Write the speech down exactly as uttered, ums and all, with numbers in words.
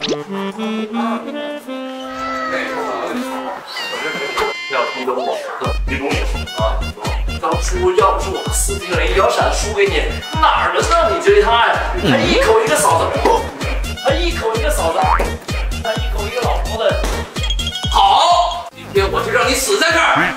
要出的我李东明啊，当初要不是我四平雷摇闪输给你，哪轮到你追他呀？他一口一个嫂子，他一口一个嫂子，他一口一个老婆的。好，今天我就让你死在这儿。啊！